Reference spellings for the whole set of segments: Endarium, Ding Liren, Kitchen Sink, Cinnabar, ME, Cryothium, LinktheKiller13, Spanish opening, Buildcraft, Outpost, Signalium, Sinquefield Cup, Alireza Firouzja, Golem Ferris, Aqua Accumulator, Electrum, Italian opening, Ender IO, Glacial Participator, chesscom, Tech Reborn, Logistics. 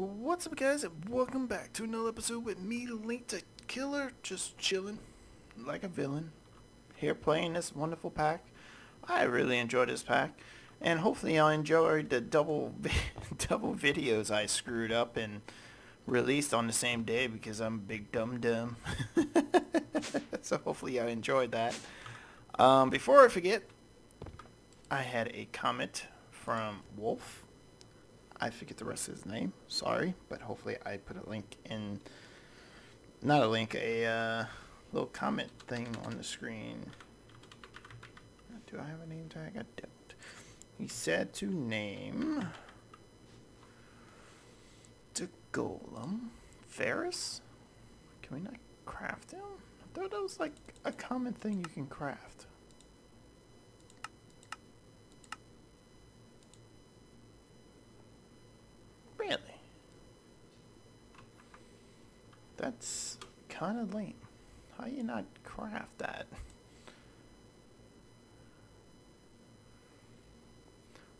What's up, guys, and welcome back to another episode with me, LinktheKiller, just chilling like a villain here playing this wonderful pack. I really enjoy this pack, and hopefully I'll enjoy the double videos I screwed up and released on the same day because I'm big dumb. So hopefully I enjoyed that. Before I forget, I had a comment from Wolf. I forget the rest of his name, sorry, but hopefully I put a link in, not a link, a little comment thing on the screen. Do I have a name tag? I don't. He said to name the Golem Ferris. Can we not craft him? I thought that was like a common thing you can craft. Really? That's kind of lame. How do you not craft that?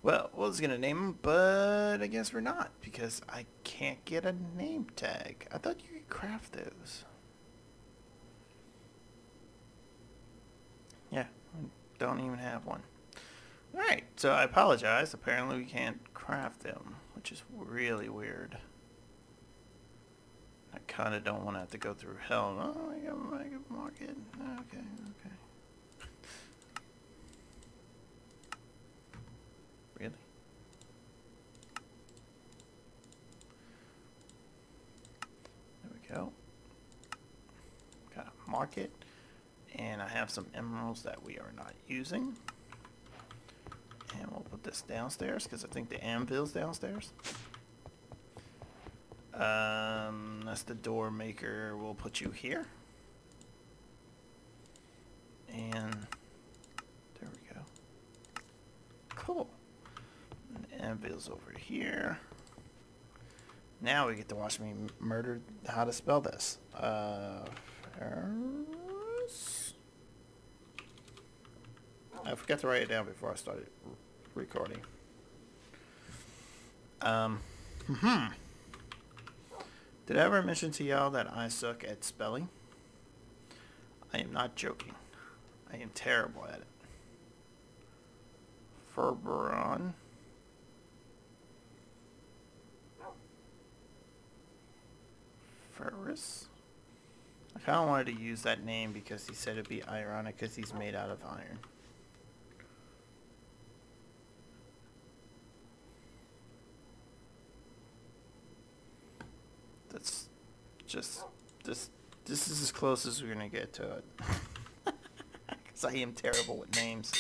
Well, I was going to name him, but I guess we're not, because I can't get a name tag. I thought you could craft those. Yeah, I don't even have one. Alright, so I apologize. Apparently we can't craft them, which is really weird. I kind of don't want to have to go through hell. Oh, I got market. Okay, okay. Really? There we go. Got a market, and I have some emeralds that we are not using. And we'll put this downstairs because I think the anvil's downstairs. That's the door maker. We'll put you here. And there we go. Cool. Anvil's over here. Now we get to watch me murder how to spell this. Ferris? I forgot to write it down before I started recording. Did I ever mention to y'all that I suck at spelling? I am not joking. I am terrible at it. Ferberon. Ferris. I kind of wanted to use that name because he said it'd be ironic because he's made out of iron. That's just this is as close as we're gonna get to it. Because I am terrible with names.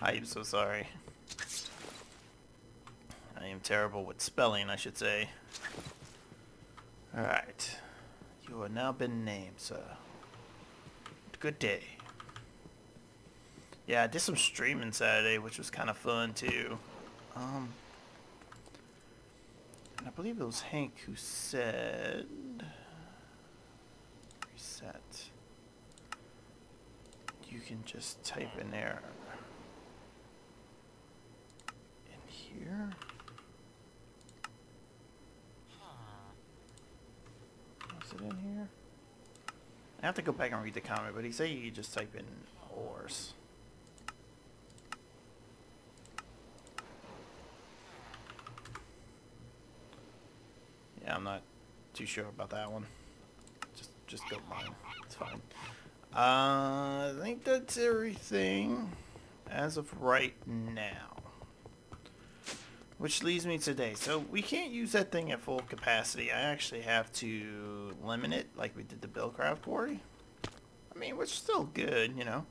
I am so sorry. I am terrible with spelling, I should say. Alright, you have now been named, sir. Good day. Yeah, I did some streaming Saturday, which was kind of fun too. And I believe it was Hank who said reset. You can just type an error in here. Is it in here? I have to go back and read the comment, but he said you just type in ores. Yeah, I'm not too sure about that one. Just go mine. It's fine. I think that's everything as of right now. Which leads me today. So we can't use that thing at full capacity. I actually have to limit it like we did the Billcraft Quarry. I mean, we're still good, you know.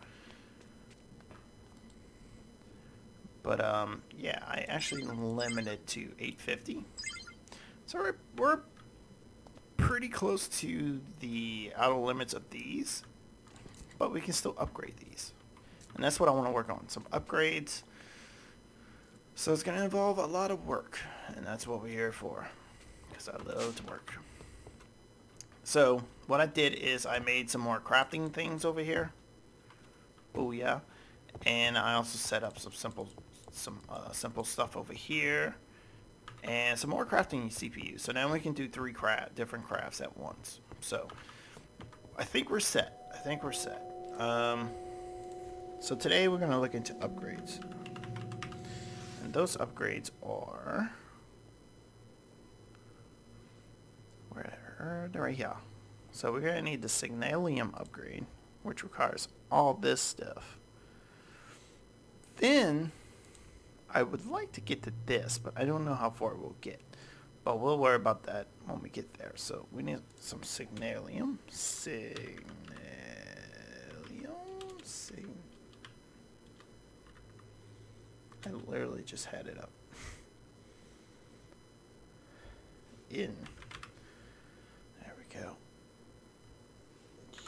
But, yeah, I actually limit it to 850. So we're pretty close to the outer limits of these. But we can still upgrade these. And that's what I want to work on. Some upgrades. So it's going to involve a lot of work, and that's what we're here for, because I love to work. So what I did is I made some more crafting things over here. Oh yeah, and I also set up some simple stuff over here, and some more crafting CPUs. So now we can do three different crafts at once. So I think we're set. I think we're set. So today we're going to look into upgrades. And those upgrades are... where are they? Yeah. So we're going to need the Signalium upgrade, which requires all this stuff. Then I would like to get to this, but I don't know how far we'll get. But we'll worry about that when we get there. So we need some Signalium. I literally just had it up. In. There we go.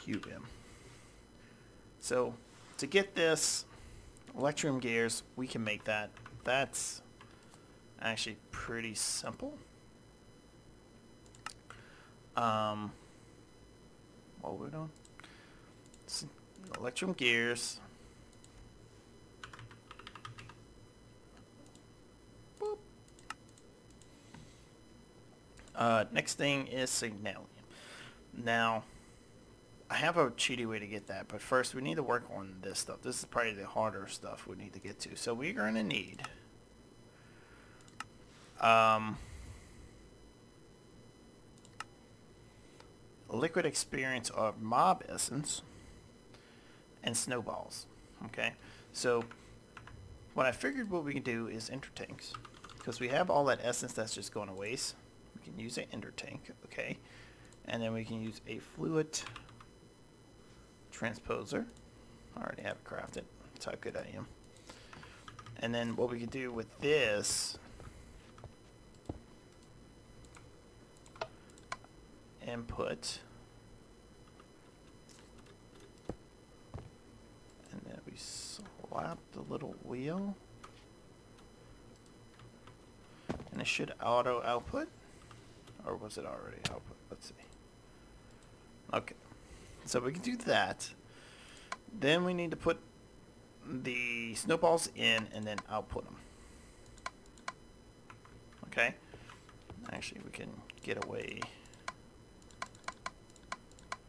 QM. So to get this Electrum gears, we can make that. That's actually pretty simple. What were we doing? Electrum gears. Boop. Next thing is Signalium. Now, I have a cheaty way to get that, but first we need to work on this stuff. This is probably the harder stuff we need to get to. So we're going to need... liquid experience or mob essence and snowballs. Okay, so what I figured what we can do is ender tanks, because we have all that essence that's just going to waste. We can use an ender tank, okay, and then we can use a fluid transposer. I already have it crafted. That's how good I am. And then what we can do with this, input, and then we slap the little wheel, and it should auto output, or was it already output? Let's see. Okay, so we can do that. Then we need to put the snowballs in and then output them. Okay, actually we can get away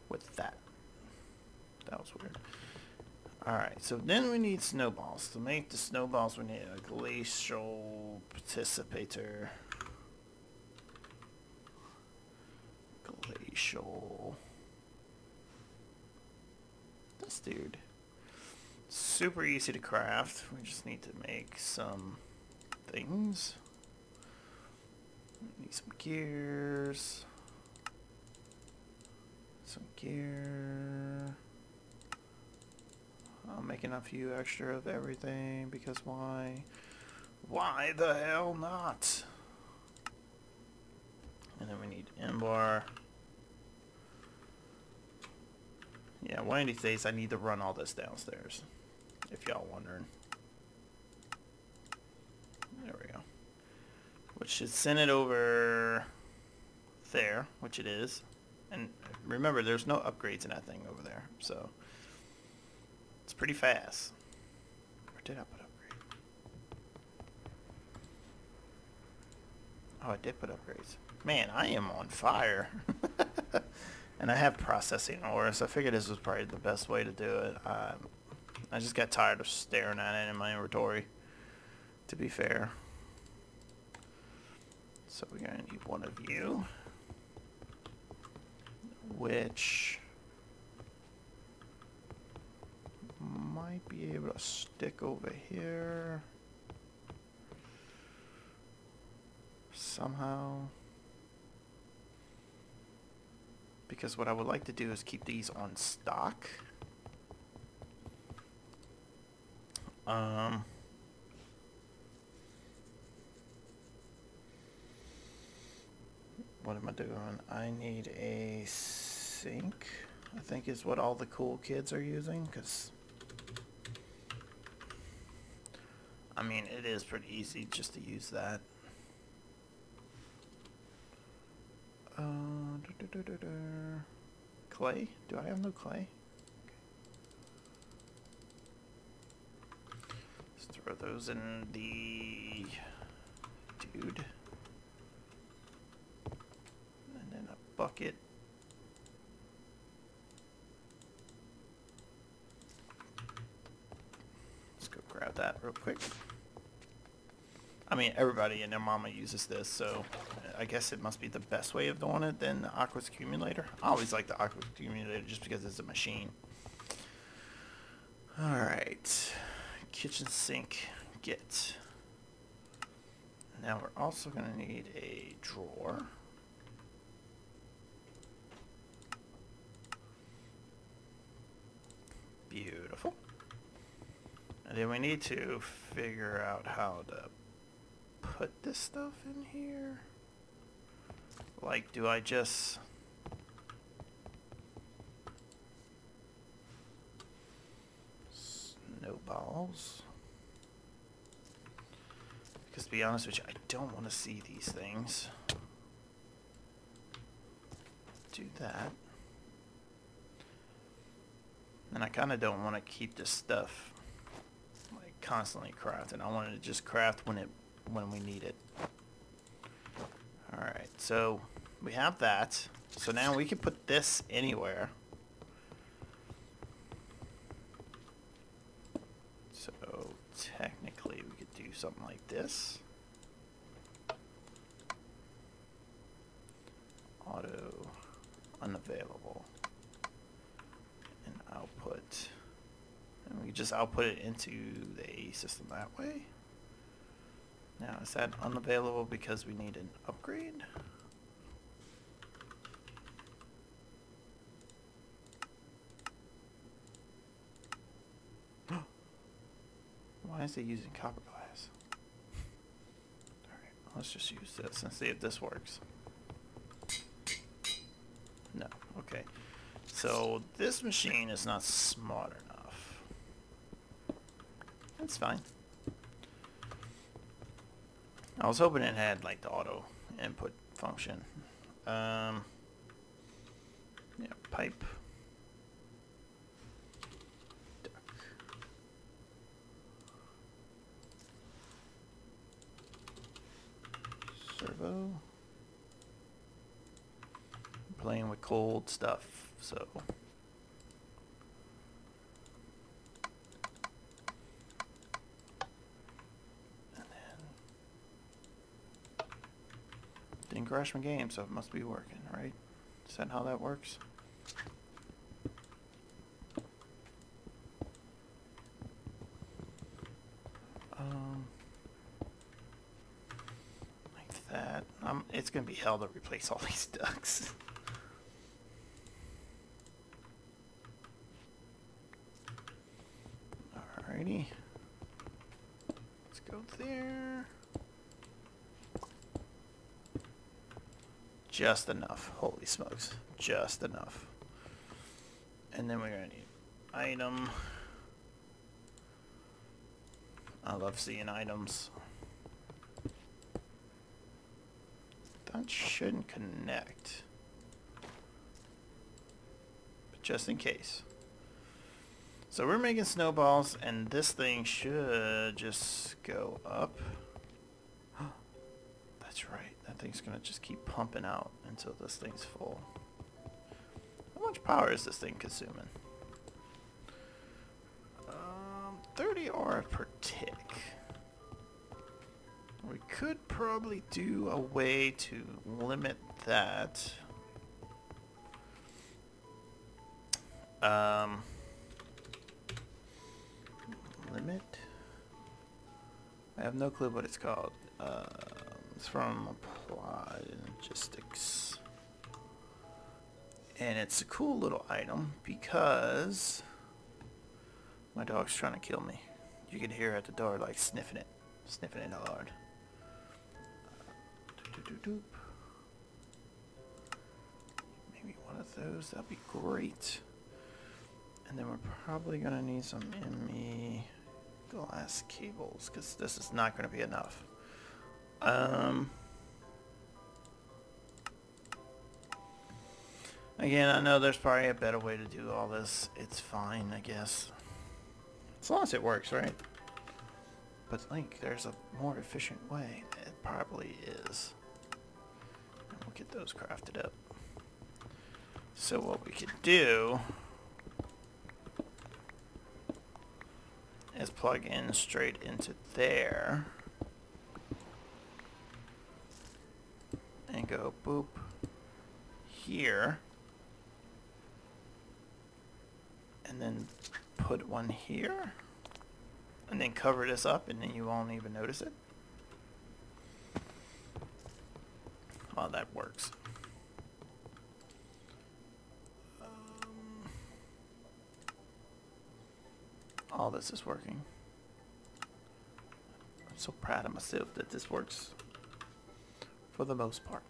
with that. That was weird. Alright, so then we need snowballs. To make the snowballs we need a Glacial Participator. Glacial. This dude. Super easy to craft. We just need to make some things. Need some gears. Some gear. I'll make enough few extra of everything, because why? Why the hell not? And then we need Endbar. Yeah, one of these days I need to run all this downstairs, if y'all wondering. There we go. Which should send it over there, which it is. And remember, there's no upgrades in that thing over there, so it's pretty fast. Where did I put upgrade? Oh, I did put upgrades. Man, I am on fire. And I have processing ores. So I figured this was probably the best way to do it. I just got tired of staring at it in my inventory, to be fair. So we're going to need one of you. Which might be able to stick over here somehow, because what I would like to do is keep these on stock. What am I doing? I need a sink, I think is what all the cool kids are using, because I mean it is pretty easy just to use that. Clay? Do I have no clay? Okay. Let's throw those in the dude. bucket. Let's go grab that real quick. I mean, everybody and their mama uses this, so I guess it must be the best way of doing it than the Aqua Accumulator. I always like the Aqua Accumulator just because it's a machine. Alright. Kitchen sink. Get. Now we're also going to need a drawer. Beautiful. And then we need to figure out how to put this stuff in here. Like, do I just... snowballs? Because to be honest with you, I don't want to see these things. Do that. And I kind of don't want to keep this stuff like constantly crafting. I want to just craft when we need it. Alright, so we have that. So now we can put this anywhere. So technically we could do something like this. Auto unavailable. And output. And we can just output it into the system that way. Now, is that unavailable because we need an upgrade? Why is it using copper glass? Alright, let's just use this and see if this works. No, okay. So, this machine is not smart enough. That's fine. I was hoping it had like the auto input function. Yeah, pipe. Duck. Servo. I'm playing with cold stuff, so. Crash my game, so it must be working, right? Is that how that works? Like that. It's gonna be hell to replace all these ducks. Alrighty. Let's go there. Just enough. Holy smokes. Just enough. And then we're going to need item. I love seeing items. That shouldn't connect. But just in case. So we're making snowballs and this thing should just go up. That's right. That thing's gonna just keep pumping out until this thing's full. How much power is this thing consuming? 30 aura per tick. We could probably do a way to limit that. Limit? I have no clue what it's called. It's from Applied Logistics. And it's a cool little item because my dog's trying to kill me. You can hear her at the door like sniffing it. Sniffing it hard. Maybe one of those. That'd be great. And then we're probably going to need some ME glass cables because this is not going to be enough. Again, I know there's probably a better way to do all this. It's fine, I guess. As long as it works, right? But Link, there's a more efficient way. It probably is. And we'll get those crafted up. So what we could do is plug in straight into there and go boop here and then put one here and then cover this up and then you won't even notice it. Well, that works. All this is working. I'm so proud of myself that this works for the most part.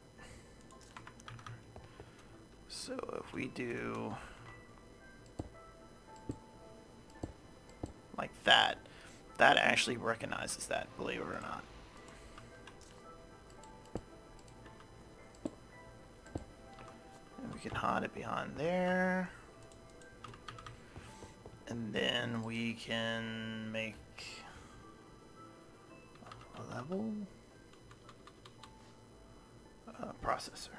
So if we do like that, that actually recognizes that, believe it or not. And we can hide it behind there. And then we can make a level processor.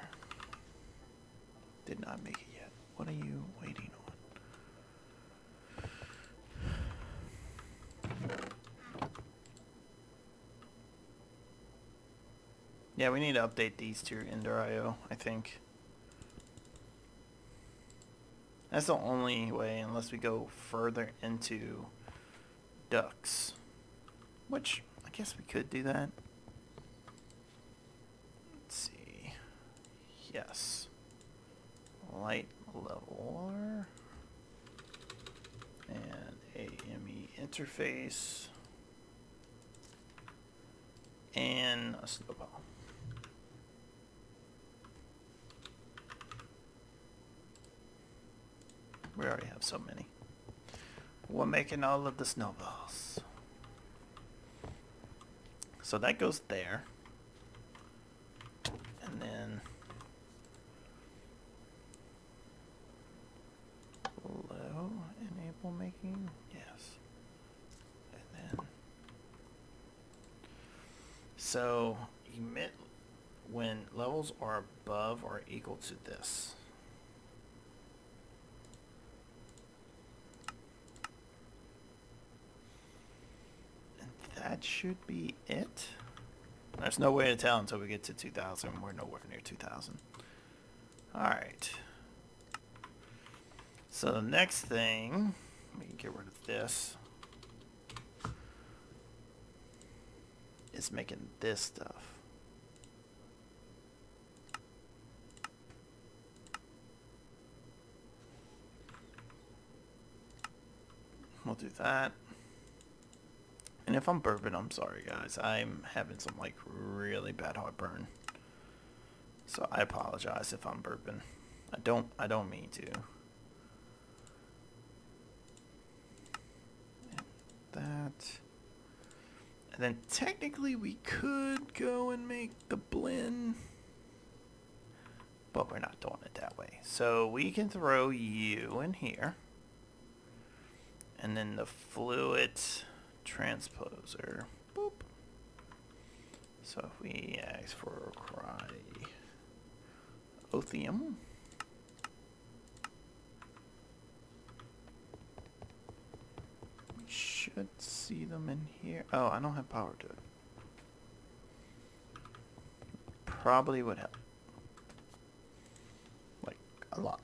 Did not make it yet. What are you waiting on? Yeah, we need to update these to Ender IO, I think. That's the only way, unless we go further into ducks, which I guess we could do that. Let's see. Yes. Light leveler and a ME interface and a snowball. We already have so many. We're making all of the snowballs. So that goes there. And then low enable making, yes. And then so emit when levels are above or equal to this. That should be it. There's no way to tell until we get to 2000. We're nowhere near 2000. Alright. So the next thing, we can get rid of this, is making this stuff. We'll do that. And if I'm burping, I'm sorry guys. I'm having some like really bad heartburn. So I apologize if I'm burping. I don't mean to. And that. And then technically we could go and make the blend. But we're not doing it that way. So we can throw you in here. And then the fluid transposer, boop. So if we ask for Cryothium, we should see them in here. Oh, I don't have power to it. Probably would help. Like, a lot.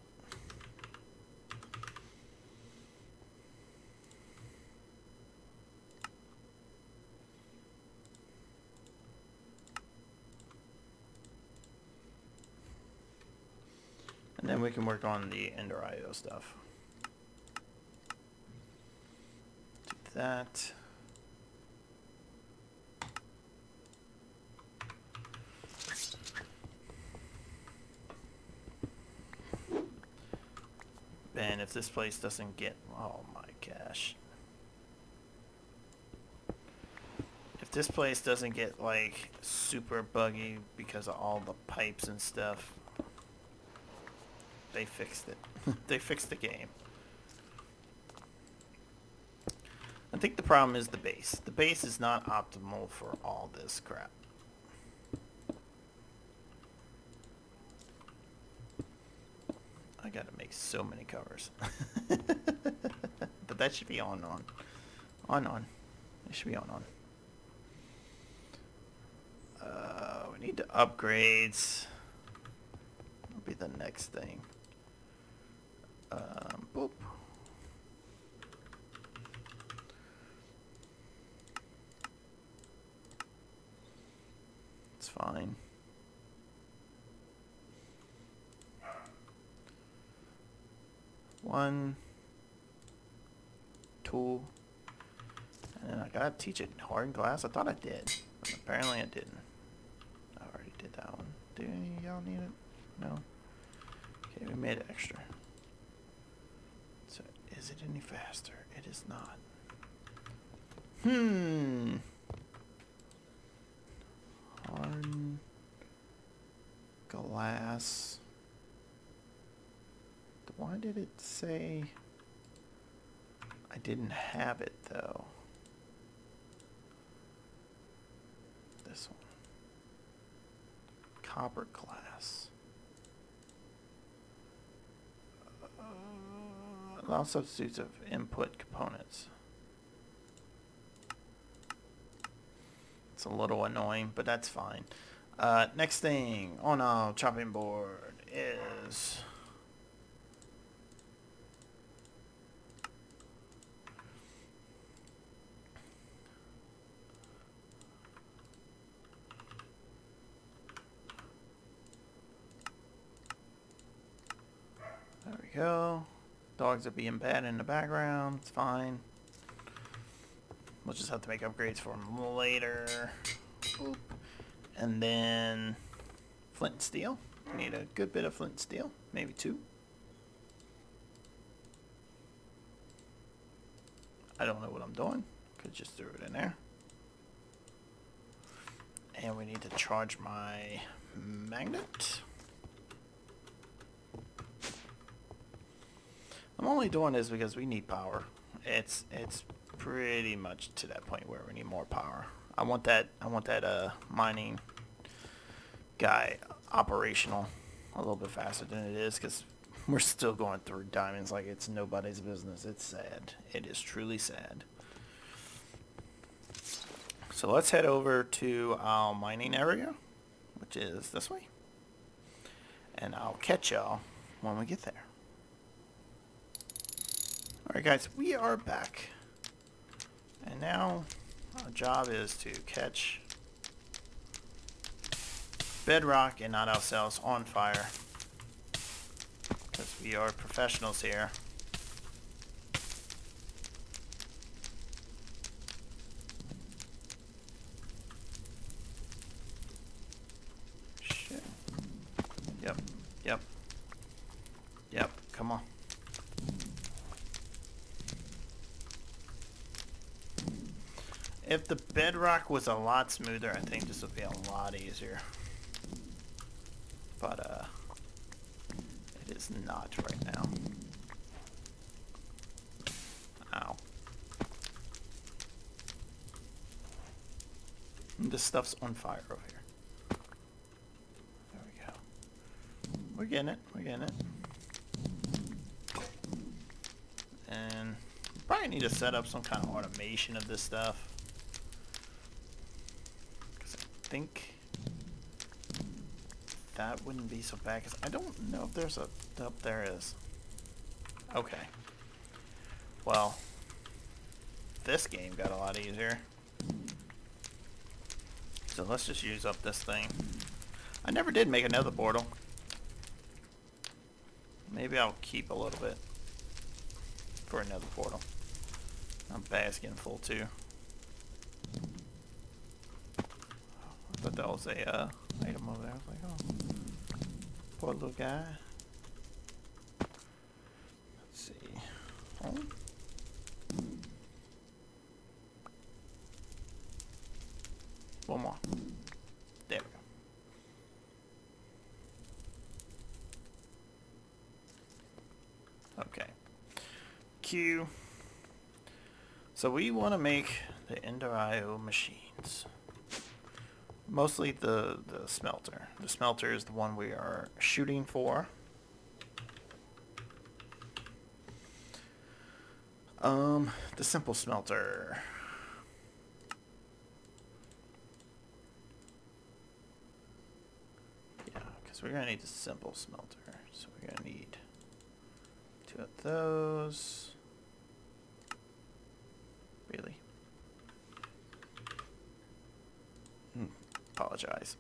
Then we can work on the Ender IO stuff. Do that. Man, if this place doesn't get, oh my gosh. If this place doesn't get like super buggy because of all the pipes and stuff, they fixed it. They fixed the game. I think the problem is the base. The base is not optimal for all this crap. I I gotta make so many covers. But that should be on. It should be on. We need to upgrades. That'll be the next thing. Boop. It's fine. One, two, and then I gotta teach it hard glass. I thought I did, but apparently I didn't. I already did that one. Do any of y'all need it? No. Okay, we made it extra. So is it any faster? It is not. Hard glass. Why did it say I didn't have it though? This one. Copper glass. Allow substitutes of input components. It's a little annoying, but that's fine. Next thing on our chopping board is go. Dogs are being bad in the background. It's fine. We'll just have to make upgrades for them later. Boop. And then flint and steel. We need a good bit of flint and steel. Maybe two. I don't know what I'm doing. Could just throw it in there. And we need to charge my magnet. I'm only doing this because we need power. It's pretty much to that point where we need more power. I want that mining guy operational a little bit faster than it is, because we're still going through diamonds like it's nobody's business. It's sad. It is truly sad. So let's head over to our mining area, which is this way. And I'll catch y'all when we get there. Alright guys, we are back, and now our job is to catch bedrock and not ourselves on fire, because we are professionals here. Shit. Yep, come on. If the bedrock was a lot smoother, I think this would be a lot easier. But, it is not right now. Ow. This stuff's on fire over here. There we go. We're getting it. And you probably need to set up some kind of automation of this stuff. I think that wouldn't be so bad, because I don't know if there's a up there is. Okay. Well, this game got a lot easier. So let's just use up this thing. I never did make another portal. Maybe I'll keep a little bit for another portal. I'm basking full too. But that was a item over there. I was like, oh, poor little guy. Let's see. Oh. One more. There we go. Okay. Q. So we want to make the Ender IO machines. Mostly the smelter. The smelter is the one we are shooting for. The simple smelter. Yeah, because we're going to need the simple smelter. So we're going to need two of those. Really? Apologize.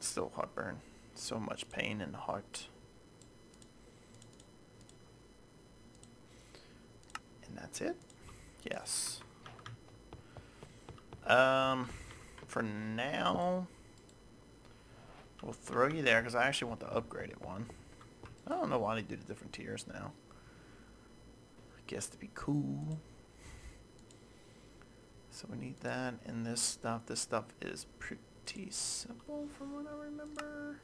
Still heartburn. So much pain in the heart. And that's it? Yes. For now, we'll throw you there because I actually want the upgraded one. I don't know why they do the different tiers now. I guess to be cool. So we need that and this stuff. This stuff is pretty simple from what I remember.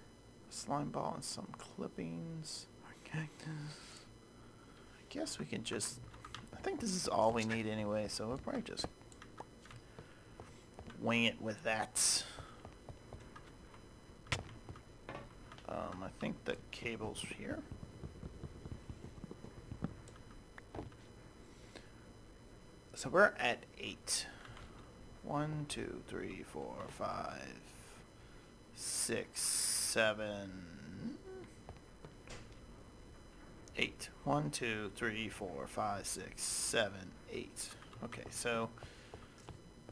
A slime ball and some clippings. Our cactus. I guess we can just... I think this is all we need anyway, so we'll probably just wing it with that. I think the cable's here. So we're at 8. 1, 2, 3, 4, 5, 6, 7, 8. 1, 2, 3, 4, 5, 6, 7, 8. Okay, so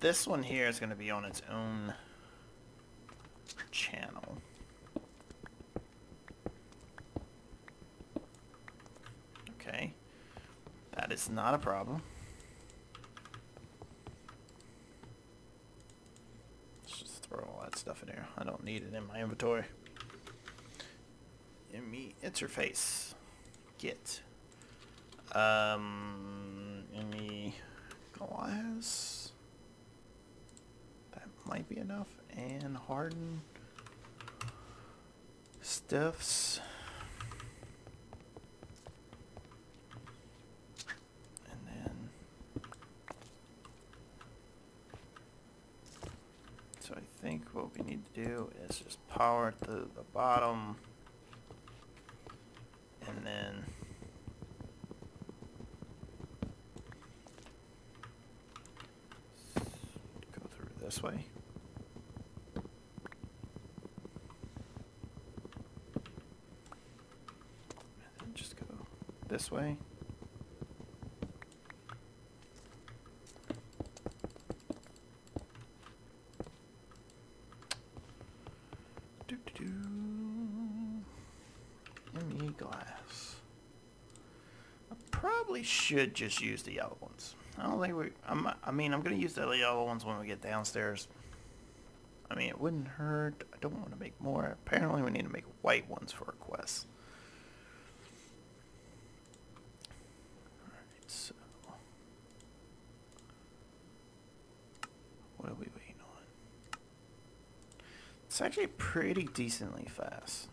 this one here is going to be on its own channel. Okay, that is not a problem. Throw all that stuff in there. I don't need it in my inventory. ME interface. Get. ME glass. That might be enough. And harden stuffs. I think what we need to do is just power to the bottom and then go through this way. And then just go this way. Should just use the yellow ones. I don't think we... I'm going to use the yellow ones when we get downstairs. I mean, it wouldn't hurt. I don't want to make more. Apparently, we need to make white ones for our quests. All right, so... what are we waiting on? It's actually pretty decently fast.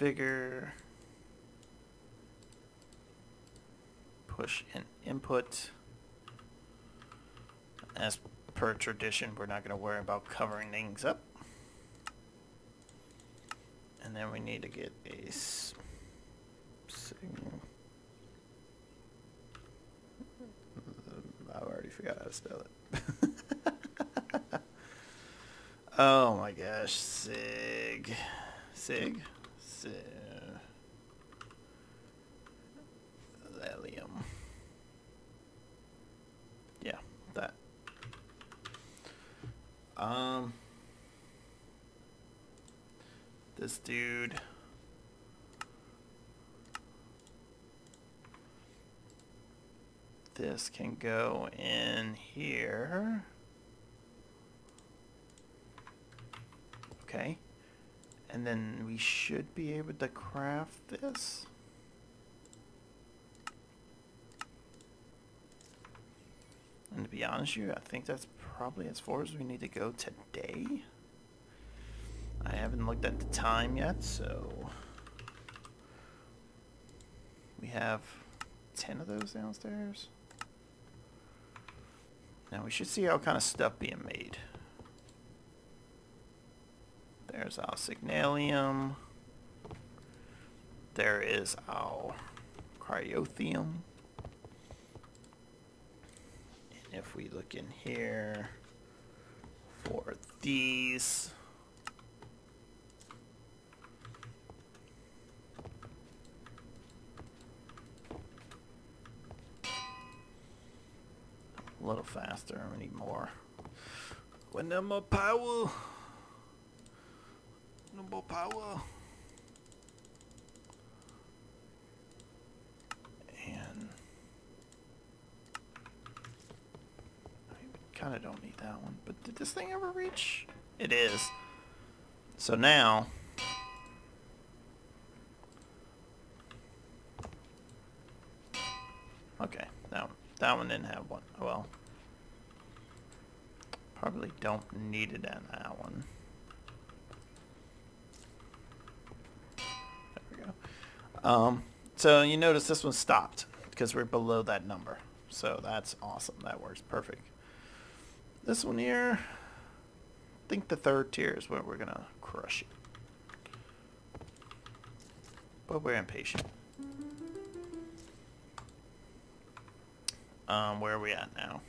Configure, push and input. As per tradition, we're not going to worry about covering things up. And then we need to get a signal. I already forgot how to spell it. Oh my gosh, sig. Signalium. Yeah, that. This dude. This can go in here. Okay. And then we should be able to craft this. And to be honest with you, I think that's probably as far as we need to go today. I haven't looked at the time yet, so... we have 10 of those downstairs. Now we should see all kind of stuff being made. There's our Signalium. There is our Cryothium. And if we look in here for these, a little faster, I need more. We need more power. No more power. And I kind of don't need that one. But did this thing ever reach? It is. So now okay, that one didn't have one. Well, probably don't need it in that one. So you notice this one stopped because we're below that number. So that's awesome. That works perfect. This one here, I think the third tier is where we're going to crush it. But we're impatient. Where are we at now?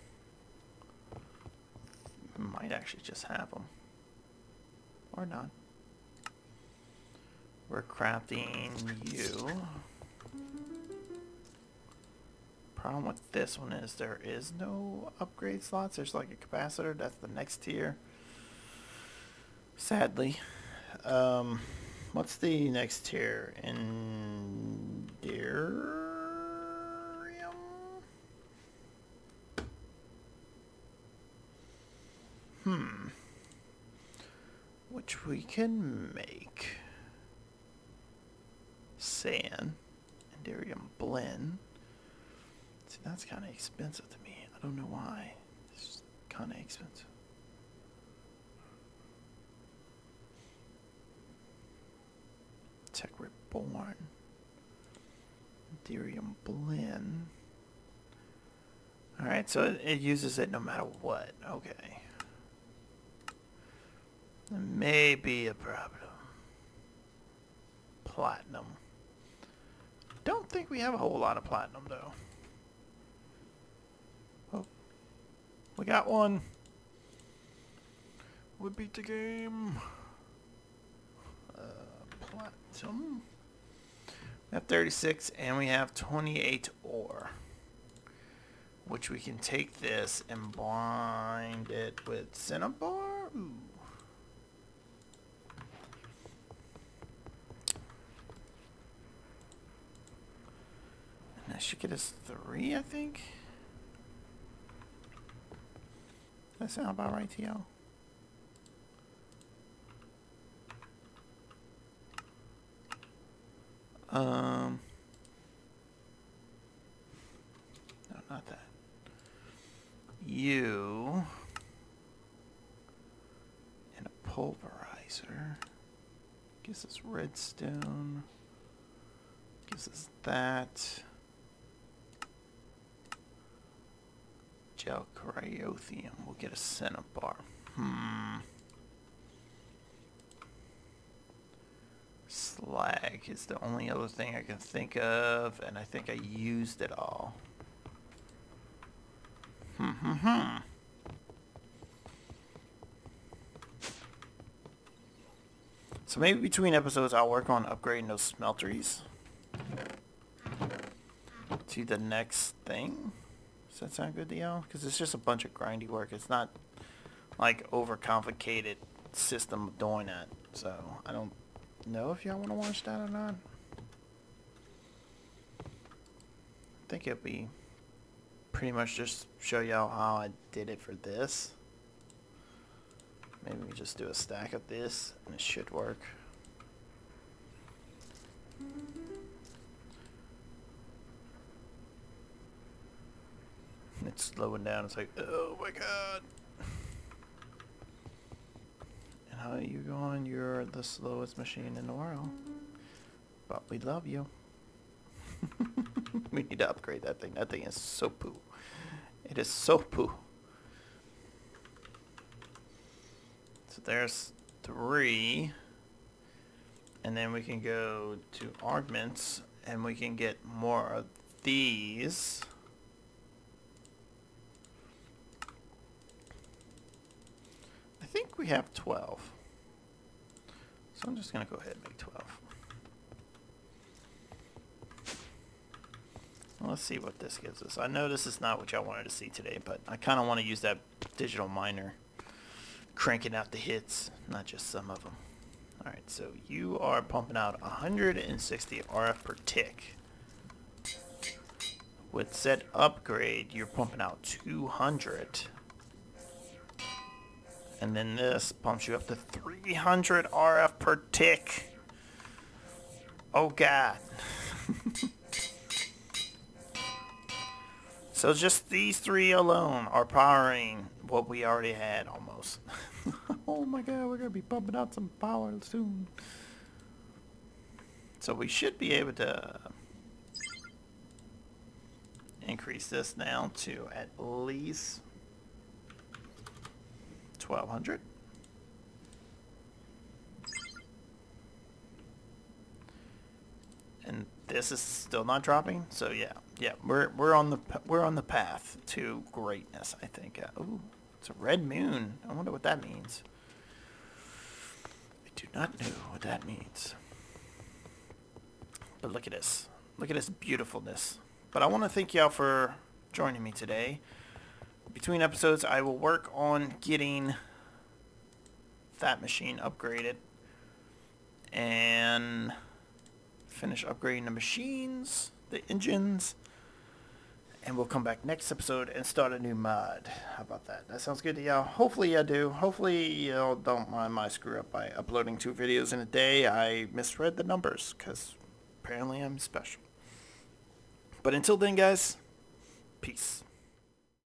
Might actually just have them. Or not. We're crafting you. Problem with this one is there is no upgrade slots. There's like a capacitor. That's the next tier. Sadly. What's the next tier? Endarium? Which we can make. Sand, Endarium blend. See, that's kind of expensive to me. I don't know why. It's kind of expensive. Tech Reborn, Endarium blend. All right, so it uses it no matter what. Okay, that may be a problem. Platinum. Don't think we have a whole lot of platinum though. Oh, we got one. We beat the game. Platinum. We have 36 and we have 28 ore, which we can take this and bind it with Cinnabar. Ooh. That should get us 3, I think. That sound about right to y'all? No, not that. You and a pulverizer. Gives us redstone. Gives us that. Gel Cryothium. We'll get a Cinnabar. Slag is the only other thing I can think of, and I think I used it all. So maybe between episodes I'll work on upgrading those smelteries to the next thing. Does that sound good to y'all? Because it's just a bunch of grindy work. It's not like over complicated system of doing that. So I don't know if y'all want to watch that or not. I think it'll be pretty much just show y'all how I did it for this. Maybe we just do a stack of this and it should work. It's slowing down. It's like, oh my god. And how are you going? You're the slowest machine in the world. But we love you. We need to upgrade that thing. That thing is so poo. It is so poo. So there's 3. And then we can go to augments and we can get more of these. I think we have 12. So I'm just going to go ahead and make 12. Let's see what this gives us. I know this is not what y'all wanted to see today, but I kind of want to use that digital miner cranking out the hits, not just some of them. All right, so you are pumping out 160 RF per tick. With said upgrade, you're pumping out 200. And then this pumps you up to 300 RF per tick. Oh, God. So just these 3 alone are powering what we already had almost. Oh my God, we're going to be pumping out some power soon. So we should be able to increase this now to at least 1200. And this is still not dropping, so yeah, we're on the path to greatness, I think. Ooh, it's a red moon. I wonder what that means. I do not know what that means. But look at this. Look at this beautifulness. But I want to thank y'all for joining me today. Between episodes, I will work on getting that machine upgraded and finish upgrading the machines, the engines, and we'll come back next episode and start a new mod. How about that? That sounds good to y'all. Hopefully I do. Hopefully y'all don't mind my screw up by uploading 2 videos in a day. I misread the numbers because apparently I'm special. But until then, guys, peace.